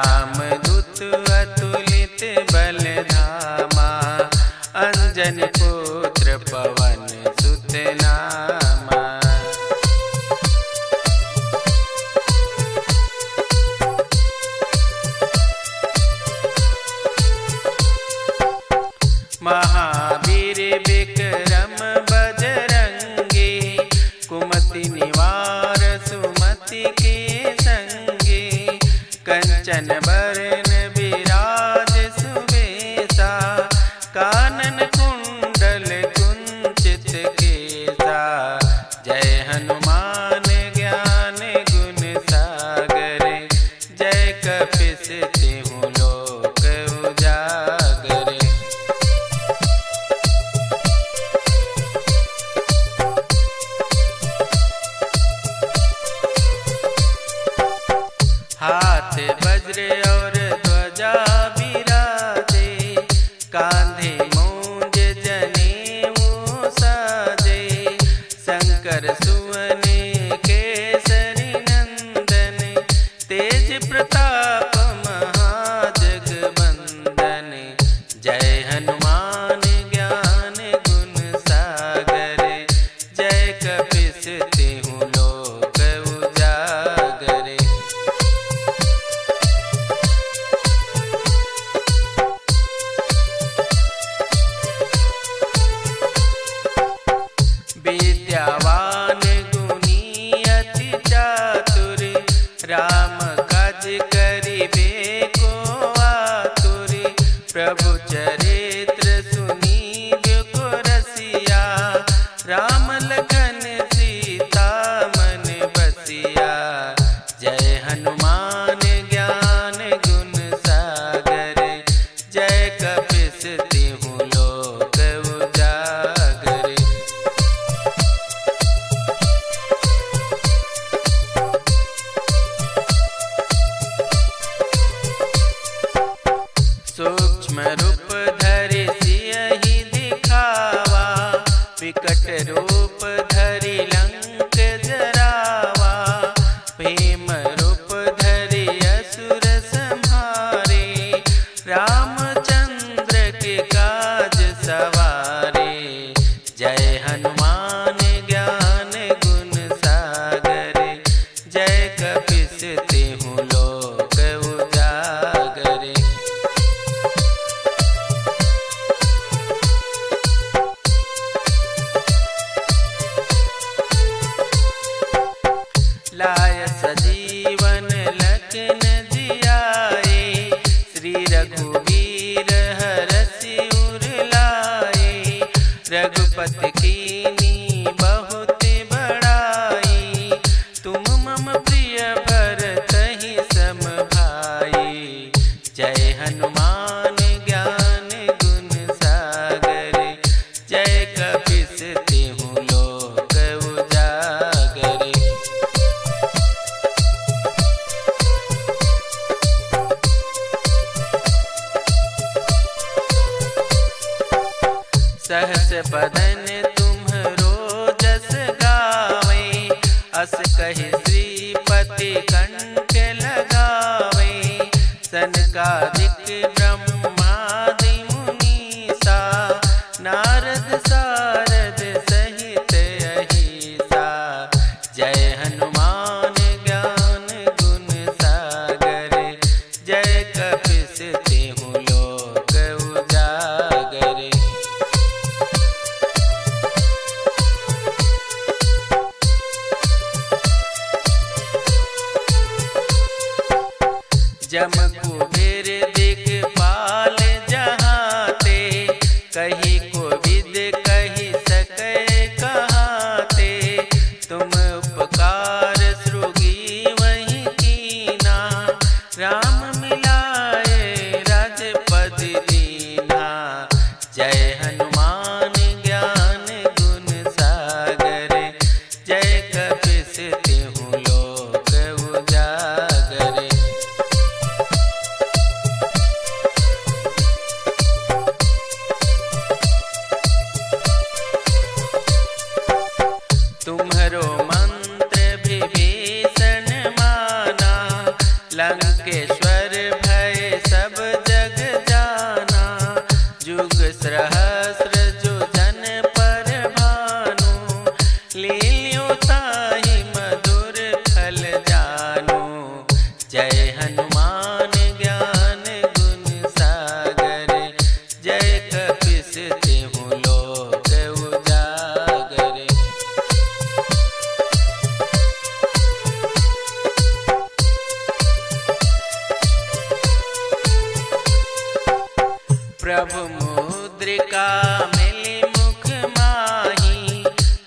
रामदूत अतुलित बलधामा अंजन पुत्र पवन सुत नामा। महावीर विक्रम बजरंगी कुमति निवार सुमति के संगी कंचन बरन विराज सुबेसा कानन कुंडल कुंचित केसा। जय हनुमान ज्ञान गुण सागर जय कपिस तिहुँ लोक उजागर। हाथ वज्र और ध्वजा बिराजे कांधे मूंज जनेऊ साजे शंकर सुवन केसरी नंदन तेज प्रताप महाजगवंदन। जय हनुमान ज्ञान गुण सागर जय कपिस तिहुँ लोक उजागर। विद्यावान गुणी अति चातुर राम काज करिबे को आतुर प्रभु चरित्र सुनीबे को रसिया राम लखन सीता मन बसिया। जय हनुमान ज्ञान गुण सागर जय कपिस तिहुँ लोक उजागर। सूक्ष्म रूप धरि सियहि दिखावा विकट रूप धरि लंक जरावा भीम रूप धरि असुर संहारे रामचंद्र के काज सवारे। जय हनुमान ज्ञान गुण सागर जय कपिस तिहुँ लोक उजागर। लाय सजीवन लखन जियाए श्री रघुवीर हरसिउर लाए रघुपति कीन्ही बहुत बड़ाई तुम मम प्रिय भरतहि सम भाई। जय हनुमान ज्ञान गुण सागर जय कपिस तिहुँ लोक उजागर। सहस बदन तुम्हरो जस गावे अस कहि श्रीपति कंठ लगावे सनकादिक ब्रह्मादि मुनीसा नारद सारद सहित अहिसा। जय हनुमान ज्ञान गुण सागर जय कपिस तिहुँ लोक उजागर। जम कुबेर दिखपाल जहाँ ते कहीं कोविद कहीं सके कहाँ ते तुम उपकार सृगी वहीं कीना राम मिलाए राजपद दीना। जय हनुमान ज्ञान गुण सागर जय कपिस तिहुँ लोक उजागर। पर भय सब जग जाना, जुग सहस्र जो जन पर भानु, लील्यों ताहि मधुर फल जानु। जय हनुमान ज्ञान गुण सागर, जय कपिस तिहुँ लोक उजागर। प्रभु मुद्रिका मिली मुख माही,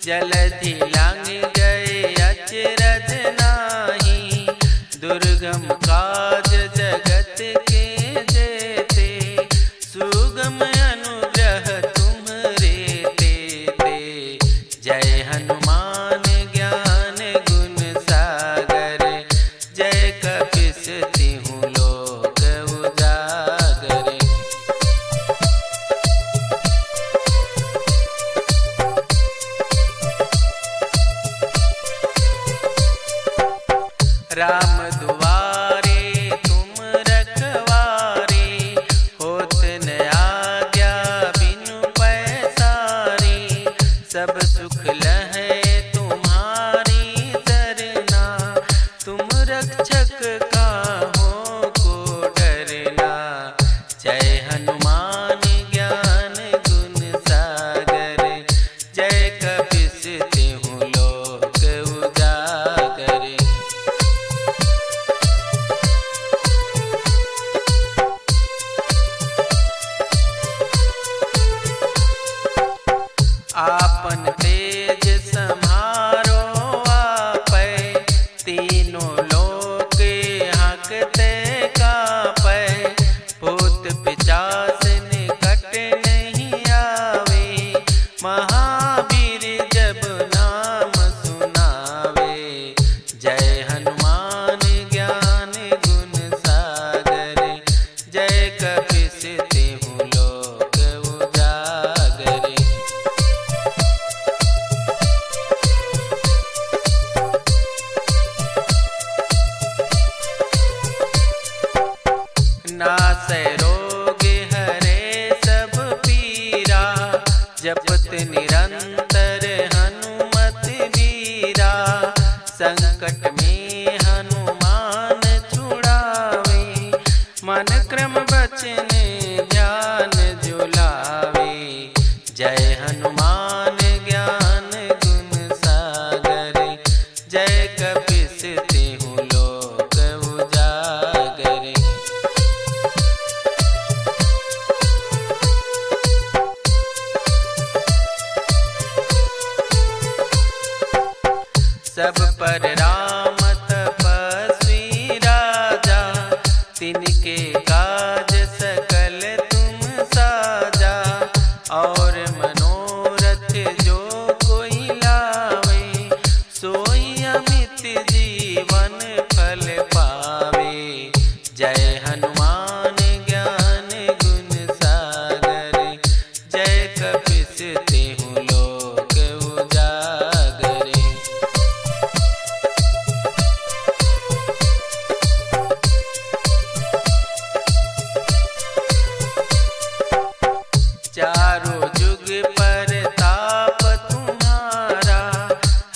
जलधि लांग गए अचरज नाही। दुर्गम काज जगत के जेते, सुगम अनुग्रह तुम्हरे तेते। जय हनुमान ज्ञान गुण सागर, जय कपिस तिहुँ लोक उजागर। राम दुआरे तुम रखवारे, होत न आज्ञा बिनु पैसारे। सब सुख लहै तुम्हारी सरना, तुम रक्षक काहू को डरना। जय हनुमान ज्ञान गुण सागर, जय कपिस तिहुँ लोक उजागर। आपन तेज सम्हारो आपै, तीनों लोक हँकते कापै। भूत पिशाच निकट नहीं आवे, महावीर जब नाम सुनावे। जय हनुमान ज्ञान गुण सागर, जय कपिस तिहुँ लोक उजागर। नासै रोग हरे सब पीरा, जपत निरंतर हनुमत वीरा। संकट में हनुमान छुड़ावे, मन क्रम वचन ध्यान जुलावे। जय हनुमान ज्ञान गुण सागर, जय कपिस तिहुँ लोक उजागर। सब पर राम तपस्वी राजा, तिनके काज सकल तुम साजा। और मनोरथ जो कोई लावे, सोई अमित जीवन फल पावे। जय हनुमान ज्ञान गुण सागर, जय कपिस तिहुँ लोक उजागर। चारों जुग पर ताप तुम्हारा,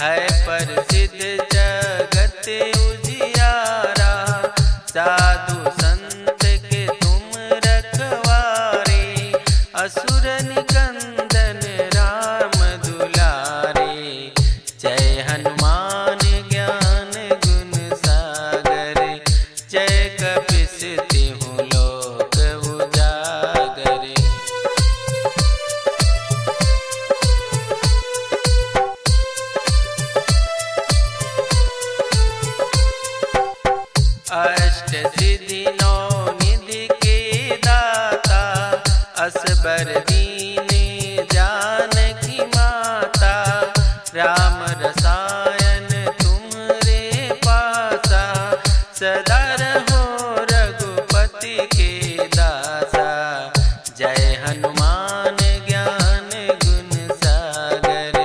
है प्रसिद्ध जगत उजियारा। साधु संत के तुम रखवारे, असुर निकंदन राम दुलारे। जय हनुमान ज्ञान गुण सागर, जय कपिस तिहुँ लोक उजागर। अष्ट सिद्धि नौ निधि के दाता, असबर दीन जानकी माता। राम रसायन तुम्हरे पासा, सदा रहो रघुपति के दासा। जय हनुमान ज्ञान गुण सागर,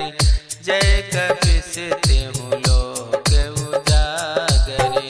जय कपिस तिहुँ लोक उजागर।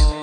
मंगल